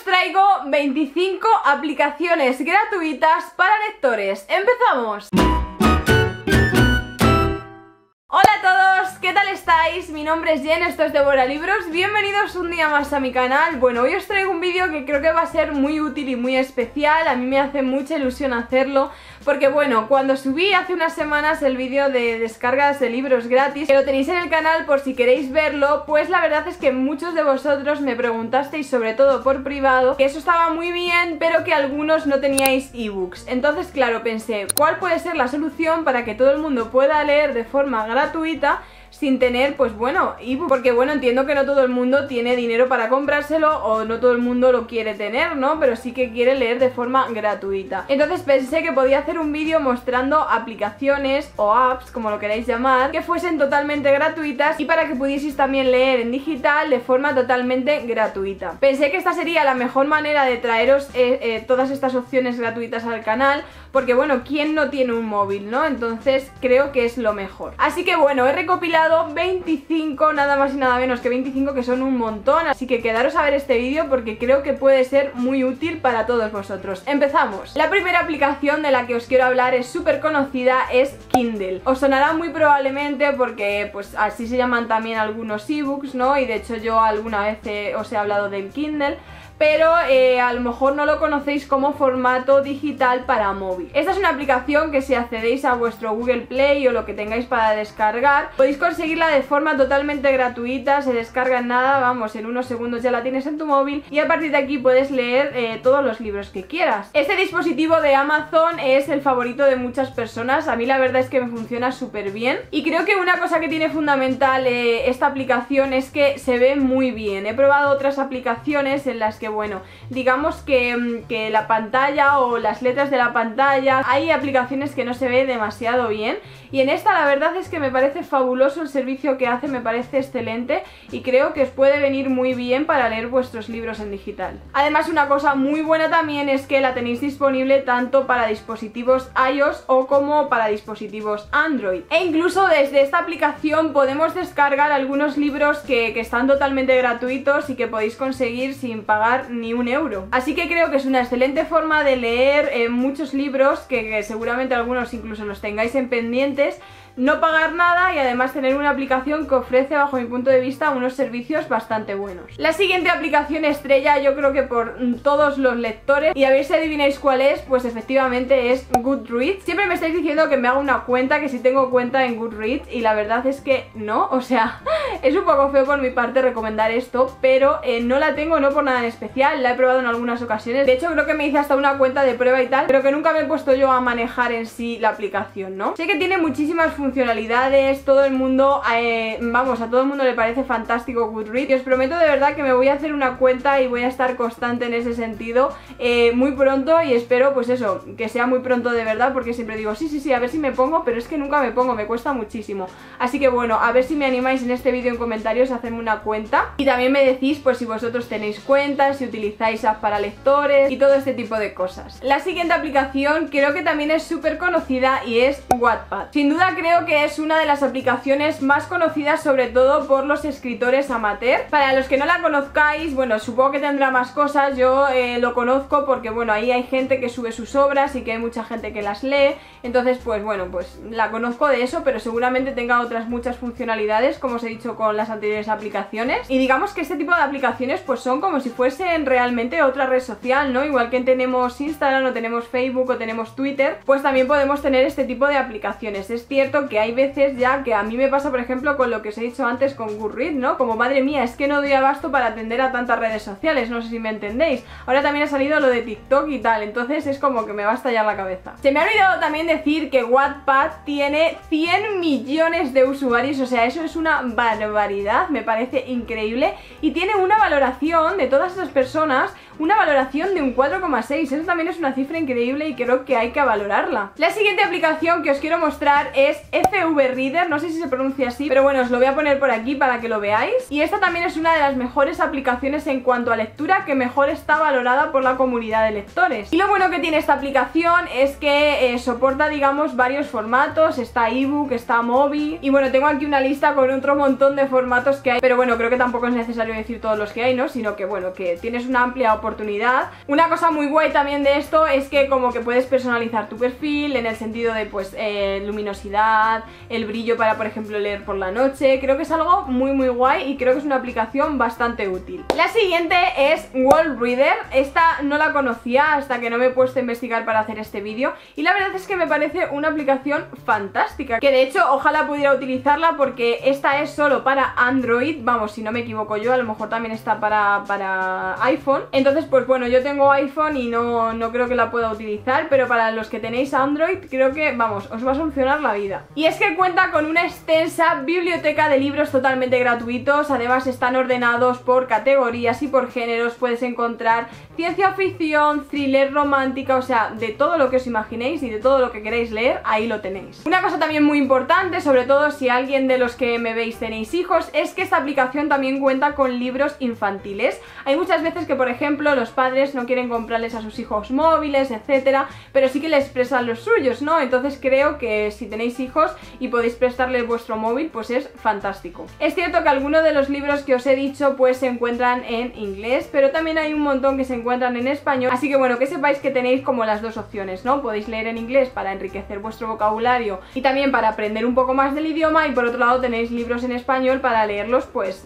os traigo 25 aplicaciones gratuitas para lectores. ¡Empezamos! Hola a todos, ¿qué tal estáis? Mi nombre es Jen, esto es Devora Libros, bienvenidos un día más a mi canal. Bueno, hoy os traigo un vídeo que creo que va a ser muy útil y muy especial, a mí me hace mucha ilusión hacerlo, porque bueno, cuando subí hace unas semanas el vídeo de descargas de libros gratis, que lo tenéis en el canal por si queréis verlo, pues la verdad es que muchos de vosotros me preguntasteis, sobre todo por privado, que eso estaba muy bien, pero que algunos no teníais ebooks. Entonces claro, pensé, ¿cuál puede ser la solución para que todo el mundo pueda leer de forma gratuita sin tener, pues bueno, ebook? Porque bueno, entiendo que no todo el mundo tiene dinero para comprárselo o no todo el mundo lo quiere tener, ¿no? Pero sí que quiere leer de forma gratuita. Entonces pensé que podía hacer un vídeo mostrando aplicaciones o apps, como lo queráis llamar, que fuesen totalmente gratuitas y para que pudieseis también leer en digital de forma totalmente gratuita. Pensé que esta sería la mejor manera de traeros todas estas opciones gratuitas al canal, porque bueno, ¿quién no tiene un móvil, no? Entonces creo que es lo mejor. Así que bueno, he recopilado 25, nada más y nada menos que 25, que son un montón, así que quedaros a ver este vídeo porque creo que puede ser muy útil para todos vosotros. ¡Empezamos! La primera aplicación de la que os quiero hablar es súper conocida, es Kindle. Os sonará muy probablemente porque pues así se llaman también algunos ebooks, ¿no? Y de hecho yo alguna vez os he hablado del Kindle, pero a lo mejor no lo conocéis como formato digital para móvil. Esta es una aplicación que si accedéis a vuestro Google Play o lo que tengáis para descargar, podéis conseguirla de forma totalmente gratuita, se descarga en nada, vamos, en unos segundos ya la tienes en tu móvil y a partir de aquí puedes leer todos los libros que quieras. Este dispositivo de Amazon es el favorito de muchas personas, a mí la verdad es que me funciona súper bien y creo que una cosa que tiene fundamental esta aplicación es que se ve muy bien. He probado otras aplicaciones en las que bueno, digamos que la pantalla o las letras de la pantalla, hay aplicaciones que no se ve demasiado bien y en esta la verdad es que me parece fabuloso el servicio que hace, me parece excelente y creo que os puede venir muy bien para leer vuestros libros en digital. Además, una cosa muy buena también es que la tenéis disponible tanto para dispositivos iOS o como para dispositivos Android, e incluso desde esta aplicación podemos descargar algunos libros que están totalmente gratuitos y que podéis conseguir sin pagar ni un euro. Así que creo que es una excelente forma de leer muchos libros que seguramente algunos incluso los tengáis en pendientes, no pagar nada y además tener una aplicación que ofrece, bajo mi punto de vista, unos servicios bastante buenos. La siguiente aplicación estrella, yo creo que por todos los lectores, y a ver si adivináis cuál es, pues efectivamente es Goodreads. Siempre me estáis diciendo que me haga una cuenta, que si tengo cuenta en Goodreads, y la verdad es que no, o sea, es un poco feo por mi parte recomendar esto, pero no la tengo, no por nada en especial, la he probado en algunas ocasiones, de hecho creo que me hice hasta una cuenta de prueba y tal, pero que nunca me he puesto yo a manejar en sí la aplicación, ¿no? Sé que tiene muchísimas funcionalidades, todo el mundo, vamos, a todo el mundo le parece fantástico Goodreads y os prometo de verdad que me voy a hacer una cuenta y voy a estar constante en ese sentido muy pronto y espero pues eso, que sea muy pronto de verdad, porque siempre digo sí, sí, sí, a ver si me pongo, pero es que nunca me pongo, me cuesta muchísimo, así que bueno, a ver si me animáis en este vídeo en comentarios a hacerme una cuenta y también me decís pues si vosotros tenéis cuentas, si utilizáis apps para lectores y todo este tipo de cosas. La siguiente aplicación creo que también es súper conocida y es Wattpad. Sin duda creo que es una de las aplicaciones más conocidas, sobre todo por los escritores amateur. Para los que no la conozcáis, bueno, supongo que tendrá más cosas, yo lo conozco porque bueno, ahí hay gente que sube sus obras y que hay mucha gente que las lee, entonces pues bueno, pues la conozco de eso, pero seguramente tenga otras muchas funcionalidades, como os he dicho con las anteriores aplicaciones, y digamos que este tipo de aplicaciones pues son como si fuesen realmente otra red social, ¿no? Igual que tenemos Instagram o tenemos Facebook o tenemos Twitter, pues también podemos tener este tipo de aplicaciones. Es cierto que hay veces ya que a mí me pasa, por ejemplo, con lo que os he dicho antes con Goodreads, ¿no? Como madre mía, es que no doy abasto para atender a tantas redes sociales, no sé si me entendéis. Ahora también ha salido lo de TikTok y tal, entonces es como que me va a estallar la cabeza. Se me ha olvidado también decir que Wattpad tiene 100 millones de usuarios, o sea, eso es una barbaridad, me parece increíble, y tiene una valoración de todas esas personas, una valoración de un 4,6, eso también es una cifra increíble y creo que hay que valorarla. La siguiente aplicación que os quiero mostrar es FV Reader, no sé si se pronuncia así, pero bueno, os lo voy a poner por aquí para que lo veáis. Y esta también es una de las mejores aplicaciones en cuanto a lectura, que mejor está valorada por la comunidad de lectores. Y lo bueno que tiene esta aplicación es que soporta, digamos, varios formatos. Está ebook, está móvil, y bueno, tengo aquí una lista con otro montón de formatos que hay, pero bueno, creo que tampoco es necesario decir todos los que hay, ¿no? Sino que bueno, que tienes una amplia oportunidad. Una cosa muy guay también de esto es que como que puedes personalizar tu perfil en el sentido de pues luminosidad, el brillo para, por ejemplo, leer por la noche. Creo que es algo muy muy guay y creo que es una aplicación bastante útil. La siguiente es World Reader. Esta no la conocía hasta que no me he puesto a investigar para hacer este vídeo, y la verdad es que me parece una aplicación fantástica, que de hecho ojalá pudiera utilizarla, porque esta es solo para Android, vamos, si no me equivoco yo, a lo mejor también está para iPhone. Entonces pues bueno, yo tengo iPhone y no creo que la pueda utilizar, pero para los que tenéis Android creo que, vamos, os va a solucionar la vida. Y es que cuenta con una extensa biblioteca de libros totalmente gratuitos, además están ordenados por categorías y por géneros. Puedes encontrar ciencia ficción, thriller, romántica, o sea, de todo lo que os imaginéis y de todo lo que queréis leer, ahí lo tenéis. Una cosa también muy importante, sobre todo si alguien de los que me veis tenéis hijos, es que esta aplicación también cuenta con libros infantiles. Hay muchas veces que, por ejemplo, los padres no quieren comprarles a sus hijos móviles, etcétera, pero sí que les prestan los suyos, ¿no? Entonces creo que si tenéis hijos y podéis prestarles vuestro móvil, pues es fantástico. Es cierto que algunos de los libros que os he dicho pues se encuentran en inglés, pero también hay un montón que se encuentran en español, así que bueno, que sepáis que tenéis como las dos opciones, ¿no? Podéis leer en inglés para enriquecer vuestro vocabulario y también para aprender un poco más del idioma, y por otro lado tenéis libros en español para leerlos pues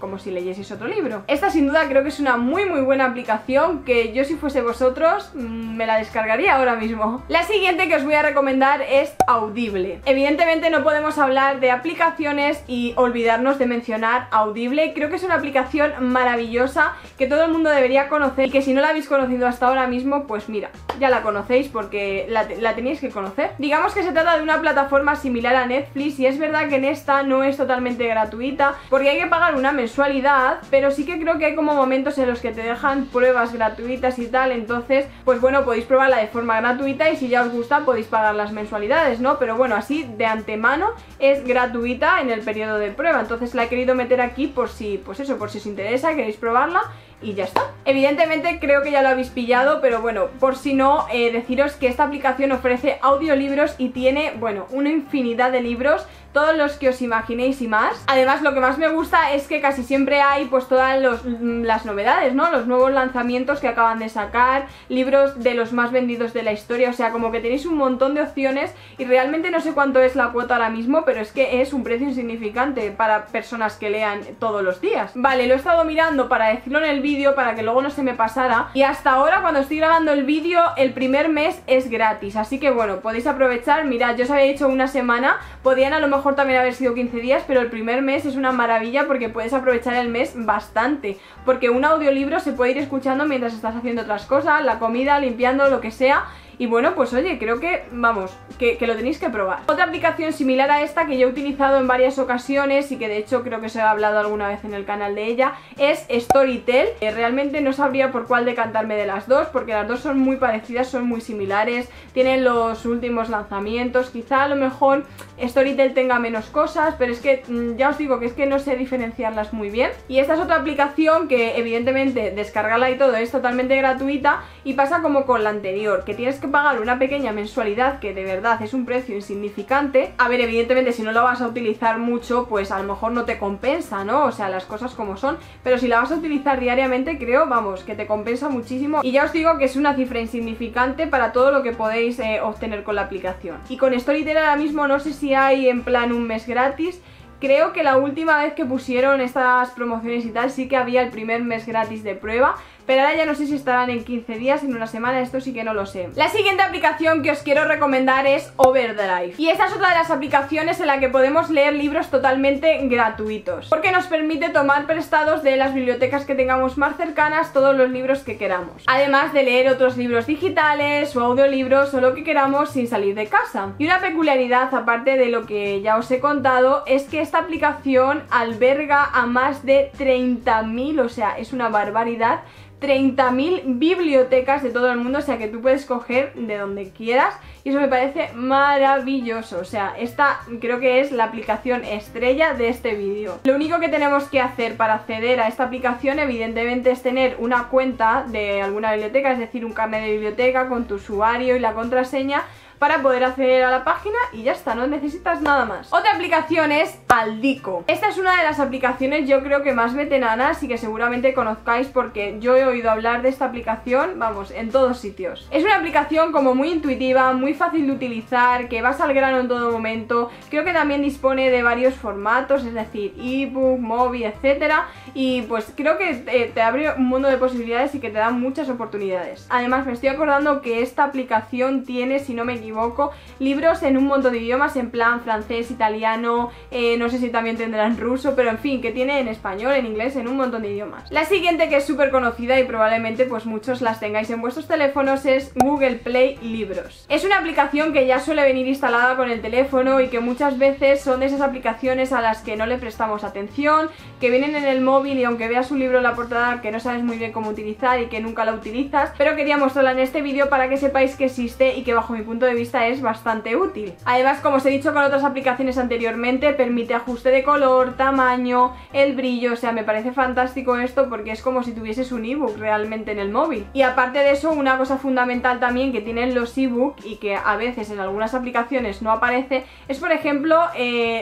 como si leyeseis otro libro. Esta sin duda creo que es una muy muy buena aplicación, que yo si fuese vosotros me la descargaría ahora mismo. La siguiente que os voy a recomendar es Audible. Evidentemente no podemos hablar de aplicaciones y olvidarnos de mencionar Audible. Creo que es una aplicación maravillosa que todo el mundo debería conocer, y que si no la habéis conocido hasta ahora mismo, pues mira, ya la conocéis porque la teníais que conocer. Digamos que se trata de una plataforma similar a Netflix, y es verdad que en esta no es totalmente gratuita porque hay que pagar una mensualidad, pero sí que creo que hay como momentos en los que te dejan pruebas gratuitas y tal, entonces pues bueno, podéis probarla de forma gratuita y si ya os gusta podéis pagar las mensualidades, ¿no? Pero bueno, así de antemano es gratuita en el periodo de prueba, entonces la he querido meter aquí por si, pues eso, por si os interesa, queréis probarla. Y ya está. Evidentemente creo que ya lo habéis pillado, pero bueno, por si no, deciros que esta aplicación ofrece audiolibros y tiene, bueno, una infinidad de libros, todos los que os imaginéis y más. Además, lo que más me gusta es que casi siempre hay pues todas las novedades, ¿no? Los nuevos lanzamientos que acaban de sacar, libros de los más vendidos de la historia, o sea, como que tenéis un montón de opciones, y realmente no sé cuánto es la cuota ahora mismo, pero es que es un precio insignificante para personas que lean todos los días. Vale, lo he estado mirando para decirlo en el vídeo para que luego no se me pasara, y hasta ahora cuando estoy grabando el vídeo el primer mes es gratis, así que bueno, podéis aprovechar. Mirad, yo os había dicho una semana, podían a lo mejor también haber sido 15 días, pero el primer mes es una maravilla porque puedes aprovechar el mes bastante, porque un audiolibro se puede ir escuchando mientras estás haciendo otras cosas, la comida, limpiando, lo que sea. Y bueno, pues oye, creo que, vamos, que lo tenéis que probar. Otra aplicación similar a esta que yo he utilizado en varias ocasiones y que de hecho creo que os he hablado alguna vez en el canal de ella, es Storytel. Realmente no sabría por cuál decantarme de las dos, porque las dos son muy parecidas, son muy similares, tienen los últimos lanzamientos. Quizá a lo mejor Storytel tenga menos cosas, pero es que ya os digo que es que no sé diferenciarlas muy bien. Y esta es otra aplicación que evidentemente descargarla y todo es totalmente gratuita, y pasa como con la anterior, que tienes que pagar una pequeña mensualidad, que de verdad es un precio insignificante. A ver, evidentemente si no la vas a utilizar mucho, pues a lo mejor no te compensa, ¿no? O sea, las cosas como son, pero si la vas a utilizar diariamente, creo, vamos, que te compensa muchísimo, y ya os digo que es una cifra insignificante para todo lo que podéis obtener con la aplicación. Y con Storytel ahora mismo no sé si hay en plan un mes gratis. Creo que la última vez que pusieron estas promociones y tal sí que había el primer mes gratis de prueba, pero ahora ya no sé si estarán en 15 días, en una semana, esto sí que no lo sé. La siguiente aplicación que os quiero recomendar es Overdrive, y esta es otra de las aplicaciones en la que podemos leer libros totalmente gratuitos, porque nos permite tomar prestados de las bibliotecas que tengamos más cercanas todos los libros que queramos, además de leer otros libros digitales o audiolibros o lo que queramos sin salir de casa. Y una peculiaridad, aparte de lo que ya os he contado, es que esta aplicación alberga a más de 30.000, o sea, es una barbaridad, 30.000 bibliotecas de todo el mundo, o sea que tú puedes coger de donde quieras y eso me parece maravilloso. O sea, esta creo que es la aplicación estrella de este vídeo. Lo único que tenemos que hacer para acceder a esta aplicación evidentemente es tener una cuenta de alguna biblioteca, es decir, un carnet de biblioteca con tu usuario y la contraseña para poder acceder a la página y ya está, no necesitas nada más. Otra aplicación es Aldiko. Esta es una de las aplicaciones yo creo que más veteranas y que seguramente conozcáis porque yo he oído hablar de esta aplicación, vamos, en todos sitios. Es una aplicación como muy intuitiva, muy fácil de utilizar, que vas al grano en todo momento. Creo que también dispone de varios formatos, es decir, ebook, móvil, etcétera. Y pues creo que te abre un mundo de posibilidades y que te da muchas oportunidades. Además me estoy acordando que esta aplicación tiene, si no me equivoco, libros en un montón de idiomas, en plan francés, italiano, no sé si también tendrán ruso, pero en fin, que tiene en español, en inglés, en un montón de idiomas. La siguiente, que es súper conocida y probablemente pues muchos las tengáis en vuestros teléfonos, es Google Play Libros. Es una aplicación que ya suele venir instalada con el teléfono y que muchas veces son de esas aplicaciones a las que no le prestamos atención, que vienen en el móvil y aunque veas un libro en la portada que no sabes muy bien cómo utilizar y que nunca la utilizas, pero quería mostrarla en este vídeo para que sepáis que existe y que bajo mi punto de vista es bastante útil. Además, como os he dicho con otras aplicaciones anteriormente, permite ajuste de color, tamaño, el brillo, o sea, me parece fantástico esto porque es como si tuvieses un ebook realmente en el móvil. Y aparte de eso, una cosa fundamental también que tienen los ebooks y que a veces en algunas aplicaciones no aparece, es por ejemplo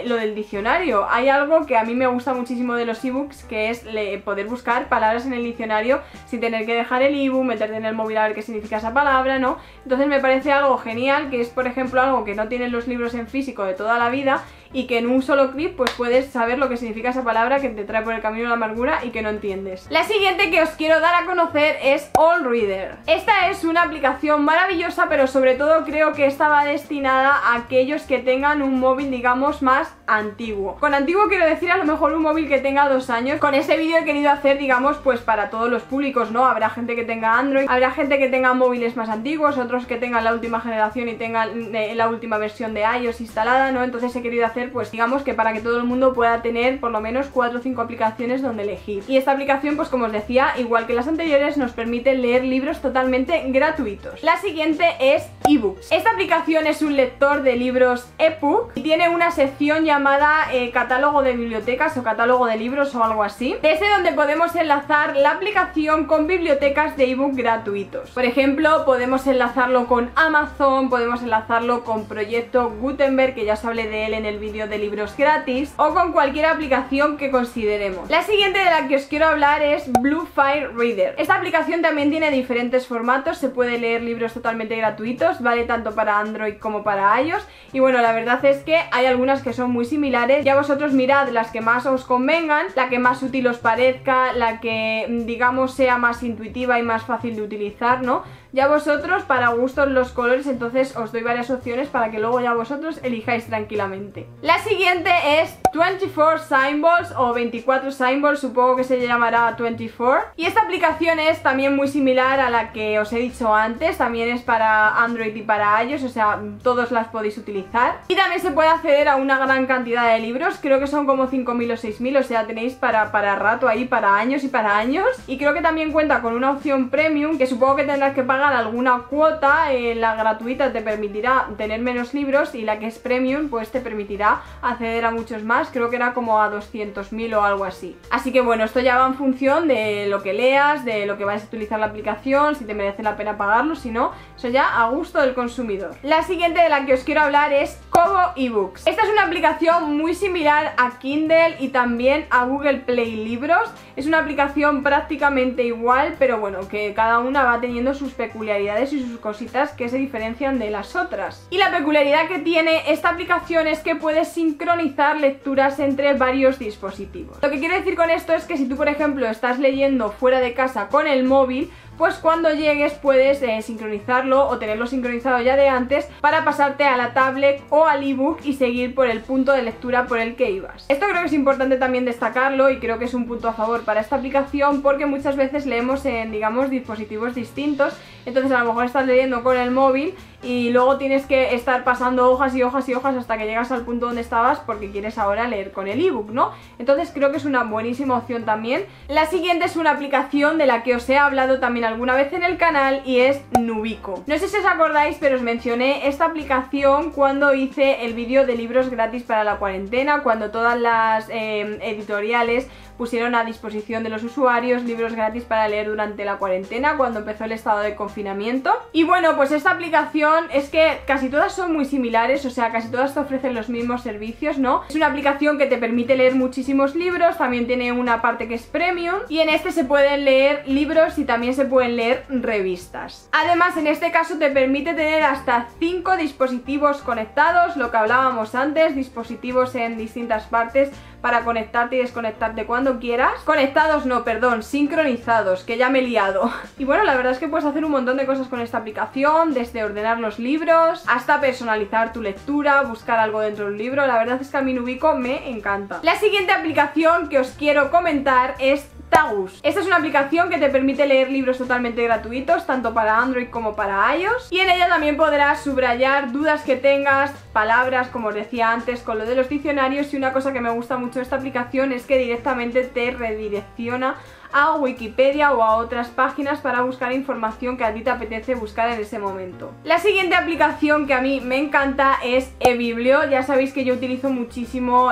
lo del diccionario. Hay algo que a mí me gusta muchísimo de los ebooks, que es poder buscar palabras en el diccionario sin tener que dejar el ebook, meterte en el móvil a ver qué significa esa palabra, ¿no? Entonces me parece algo genial, que es por ejemplo algo que no tienen los libros en físico de toda la vida y que en un solo clic pues puedes saber lo que significa esa palabra que te trae por el camino de la amargura y que no entiendes. La siguiente que os quiero dar a conocer es AllReader. Esta es una aplicación maravillosa, pero sobre todo creo que esta va destinada a aquellos que tengan un móvil, digamos, más antiguo. Con antiguo quiero decir a lo mejor un móvil que tenga 2 años. Con este vídeo he querido hacer, digamos, pues para todos los públicos, ¿no? Habrá gente que tenga Android, habrá gente que tenga móviles más antiguos, otros que tengan la última generación y tengan la última versión de iOS instalada, ¿no? Entonces he querido hacer, pues digamos que para que todo el mundo pueda tener por lo menos 4 o 5 aplicaciones donde elegir. Y esta aplicación, pues como os decía, igual que las anteriores, nos permite leer libros totalmente gratuitos. La siguiente es eBooks. Esta aplicación es un lector de libros ebook y tiene una sección llamada catálogo de bibliotecas o catálogo de libros o algo así, desde donde podemos enlazar la aplicación con bibliotecas de ebook gratuitos. Por ejemplo, podemos enlazarlo con Amazon, podemos enlazarlo con Proyecto Gutenberg, que ya os hablé de él en el vídeo de libros gratis, o con cualquier aplicación que consideremos. La siguiente de la que os quiero hablar es Bluefire Reader. Esta aplicación también tiene diferentes formatos, se puede leer libros totalmente gratuitos, vale tanto para Android como para iOS, y bueno, la verdad es que hay algunas que son muy similares, ya vosotros mirad las que más os convengan, la que más útil os parezca, la que digamos sea más intuitiva y más fácil de utilizar, ¿no? Ya vosotros, para gustos los colores, entonces os doy varias opciones para que luego ya vosotros elijáis tranquilamente. La siguiente es 24symbols o 24symbols, supongo que se llamará 24. Y esta aplicación es también muy similar a la que os he dicho antes, también es para Android y para iOS, o sea, todos las podéis utilizar. Y también se puede acceder a una gran cantidad de libros, creo que son como 5.000 o 6.000, o sea, tenéis para rato ahí, para años y para años. Y creo que también cuenta con una opción premium, que supongo que tendrás que pagar alguna cuota, la gratuita te permitirá tener menos libros y la que es premium pues te permitirá acceder a muchos más, creo que era como a 200.000 o algo así. Así que bueno, esto ya va en función de lo que leas, de lo que vayas a utilizar la aplicación, si te merece la pena pagarlo, si no, eso ya a gusto del consumidor. La siguiente de la que os quiero hablar es Kobo ebooks. Esta es una aplicación muy similar a Kindle y también a Google Play Libros. Es una aplicación prácticamente igual, pero bueno, que cada una va teniendo sus peculiaridades y sus cositas que se diferencian de las otras. Y la peculiaridad que tiene esta aplicación es que puedes sincronizar lecturas entre varios dispositivos. Lo que quiero decir con esto es que si tú, por ejemplo, estás leyendo fuera de casa con el móvil, pues cuando llegues puedes sincronizarlo o tenerlo sincronizado ya de antes para pasarte a la tablet o al ebook y seguir por el punto de lectura por el que ibas. Esto creo que es importante también destacarlo y creo que es un punto a favor para esta aplicación porque muchas veces leemos en, digamos, dispositivos distintos, entonces a lo mejor estás leyendo con el móvil y luego tienes que estar pasando hojas y hojas y hojas hasta que llegas al punto donde estabas porque quieres ahora leer con el ebook, ¿no? Entonces creo que es una buenísima opción también. La siguiente es una aplicación de la que os he hablado también alguna vez en el canal y es Nubico. No sé si os acordáis, pero os mencioné esta aplicación cuando hice el vídeo de libros gratis para la cuarentena, cuando todas las editoriales pusieron a disposición de los usuarios libros gratis para leer durante la cuarentena cuando empezó el estado de confinamiento. Y bueno, pues esta aplicación es que casi todas son muy similares, o sea, casi todas te ofrecen los mismos servicios, ¿no? Es una aplicación que te permite leer muchísimos libros, también tiene una parte que es premium y en este se pueden leer libros y también se pueden leer revistas. Además, en este caso te permite tener hasta 5 dispositivos conectados, lo que hablábamos antes, dispositivos en distintas partes para conectarte y desconectarte cuando quieras. Conectados no, perdón, sincronizados, que ya me he liado. Y bueno, la verdad es que puedes hacer un montón de cosas con esta aplicación, desde ordenar los libros hasta personalizar tu lectura, buscar algo dentro de un libro. La verdad es que a mí Nubico me encanta. La siguiente aplicación que os quiero comentar es Tagus. Esta es una aplicación que te permite leer libros totalmente gratuitos, tanto para Android como para iOS, y en ella también podrás subrayar dudas que tengas, palabras, como os decía antes con lo de los diccionarios. Y una cosa que me gusta mucho de esta aplicación es que directamente te redirecciona a Wikipedia o a otras páginas para buscar información que a ti te apetece buscar en ese momento. La siguiente aplicación que a mí me encanta es eBiblio. Ya sabéis que yo utilizo muchísimo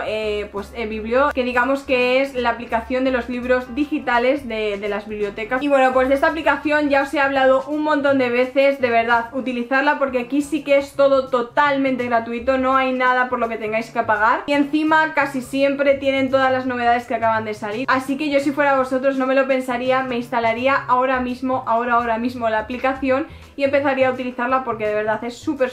pues eBiblio, que digamos que es la aplicación de los libros digitales de las bibliotecas. Y bueno, pues de esta aplicación ya os he hablado un montón de veces, de verdad, utilizarla porque aquí sí que es todo totalmente gratuito, no hay nada por lo que tengáis que pagar y encima casi siempre tienen todas las novedades que acaban de salir. Así que yo, si fuera vosotros, no me lo pensaría, me instalaría ahora mismo la aplicación y empezaría a utilizarla porque de verdad es súper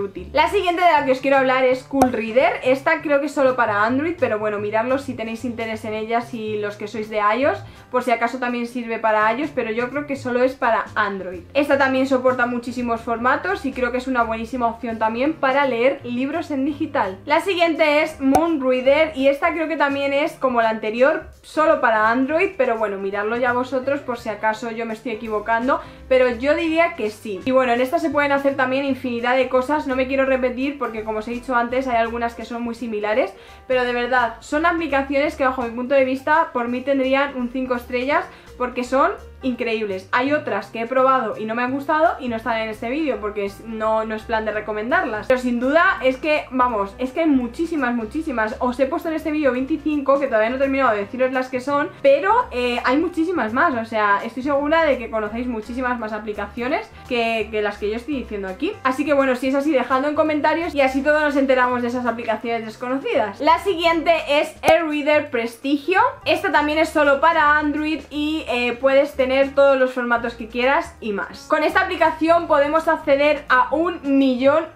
útil. La siguiente de la que os quiero hablar es Cool Reader. Esta creo que es solo para Android, pero bueno, miradlo si tenéis interés en ella, si los que sois de iOS, por si acaso también sirve para iOS, pero yo creo que solo es para Android. Esta también soporta muchísimos formatos y creo que es una buenísima opción también para leer libros en digital. La siguiente es Moon Reader y esta creo que también es como la anterior, solo para Android, pero bueno, miradlo ya vosotros por si acaso yo me estoy equivocando, pero yo diría que sí. Y bueno, en esta se pueden hacer también infinidad de cosas, no me quiero repetir porque como os he dicho antes hay algunas que son muy similares, pero de verdad son aplicaciones que bajo mi punto de vista por mí tendrían un 5 estrellas porque son increíbles. Hay otras que he probado y no me han gustado y no están en este vídeo porque no es plan de recomendarlas, pero sin duda es que, vamos, es que hay muchísimas. Os he puesto en este vídeo 25 que todavía no he terminado de deciros las que son, pero hay muchísimas más, o sea, estoy segura de que conocéis muchísimas más aplicaciones que las que yo estoy diciendo aquí. Así que bueno, si es así, dejadlo en comentarios y así todos nos enteramos de esas aplicaciones desconocidas. La siguiente es Air Reader Prestigio. Esta también es solo para Android y puedes tener todos los formatos que quieras y más. Con esta aplicación podemos acceder a un millón,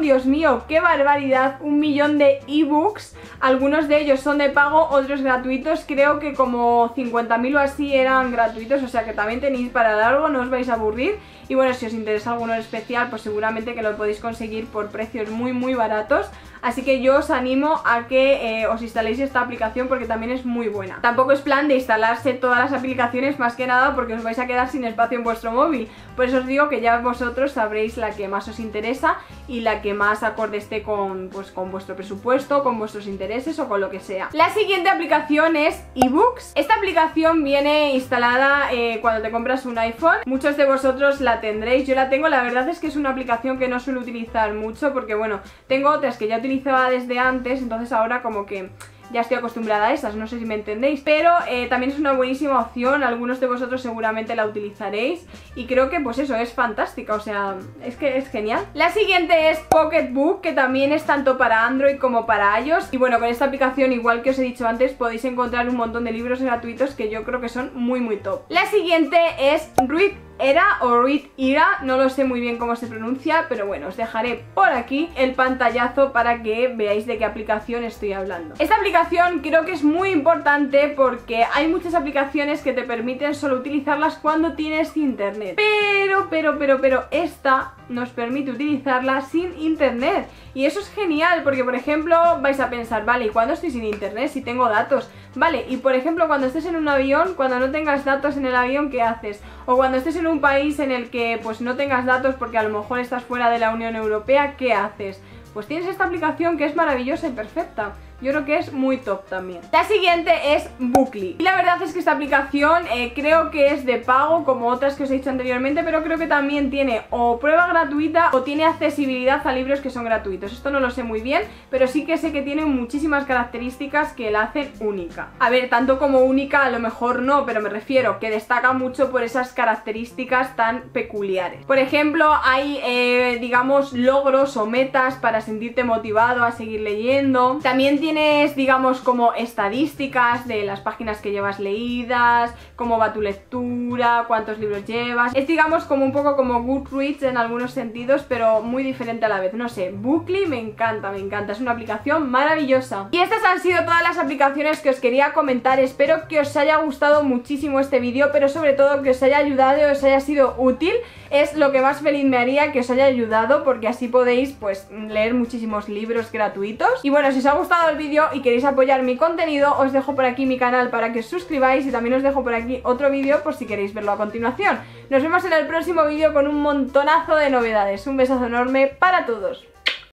Dios mío, qué barbaridad, 1 millón de ebooks. Algunos de ellos son de pago, otros gratuitos, creo que como 50.000 o así eran gratuitos, o sea que también tenéis para largo, no os vais a aburrir. Y bueno, si os interesa alguno en especial, pues seguramente que lo podéis conseguir por precios muy baratos. Así que yo os animo a que os instaléis esta aplicación porque también es muy buena. Tampoco es plan de instalarse todas las aplicaciones, más que nada porque os vais a quedar sin espacio en vuestro móvil. Por eso os digo que ya vosotros sabréis la que más os interesa y la que más acorde esté con, pues, con vuestro presupuesto, con vuestros intereses o con lo que sea. La siguiente aplicación es eBooks. Esta aplicación viene instalada cuando te compras un iPhone. Muchos de vosotros la tendréis, yo la tengo. La verdad es que es una aplicación que no suelo utilizar mucho porque bueno, tengo otras que ya utilizaba desde antes, entonces ahora como que ya estoy acostumbrada a esas, no sé si me entendéis, pero también es una buenísima opción. Algunos de vosotros seguramente la utilizaréis y creo que pues eso, es fantástica, o sea, es que es genial. La siguiente es Pocketbook, que también es tanto para Android como para iOS y bueno, con esta aplicación, igual que os he dicho antes, podéis encontrar un montón de libros gratuitos que yo creo que son muy top. La siguiente es ReadEra o ReadEra, no lo sé muy bien cómo se pronuncia, pero bueno, os dejaré por aquí el pantallazo para que veáis de qué aplicación estoy hablando. Esta aplicación creo que es muy importante porque hay muchas aplicaciones que te permiten solo utilizarlas cuando tienes internet, pero esta nos permite utilizarla sin internet y eso es genial porque, por ejemplo, vais a pensar, vale, ¿y cuándo estoy sin internet? Si tengo datos, vale, y por ejemplo, cuando estés en un avión, cuando no tengas datos en el avión, ¿qué haces? o cuando estés en un país en el que pues no tengas datos porque a lo mejor estás fuera de la Unión Europea, ¿qué haces? Pues tienes esta aplicación que es maravillosa y perfecta. Yo creo que es muy top también. La siguiente es Bookly. Y la verdad es que esta aplicación creo que es de pago, como otras que os he dicho anteriormente, pero creo que también tiene o prueba gratuita o tiene accesibilidad a libros que son gratuitos. Esto no lo sé muy bien, pero sí que sé que tiene muchísimas características que la hacen única. A ver, tanto como única a lo mejor no, pero me refiero que destaca mucho por esas características tan peculiares. Por ejemplo, hay, digamos, logros o metas para sentirte motivado a seguir leyendo. También tienes, digamos, como estadísticas de las páginas que llevas leídas, cómo va tu lectura, cuántos libros llevas. Es, digamos, como un poco como Goodreads en algunos sentidos, pero muy diferente a la vez. No sé, Bookly me encanta, es una aplicación maravillosa. Y estas han sido todas las aplicaciones que os quería comentar. Espero que os haya gustado muchísimo este vídeo, pero sobre todo que os haya ayudado y os haya sido útil. Es lo que más feliz me haría, que os haya ayudado, porque así podéis, pues, leer muchísimos libros gratuitos. Y bueno, si os ha gustado el vídeo y queréis apoyar mi contenido, os dejo por aquí mi canal para que os suscribáis, y también os dejo por aquí otro vídeo por si queréis verlo a continuación. Nos vemos en el próximo vídeo con un montonazo de novedades. Un besazo enorme para todos.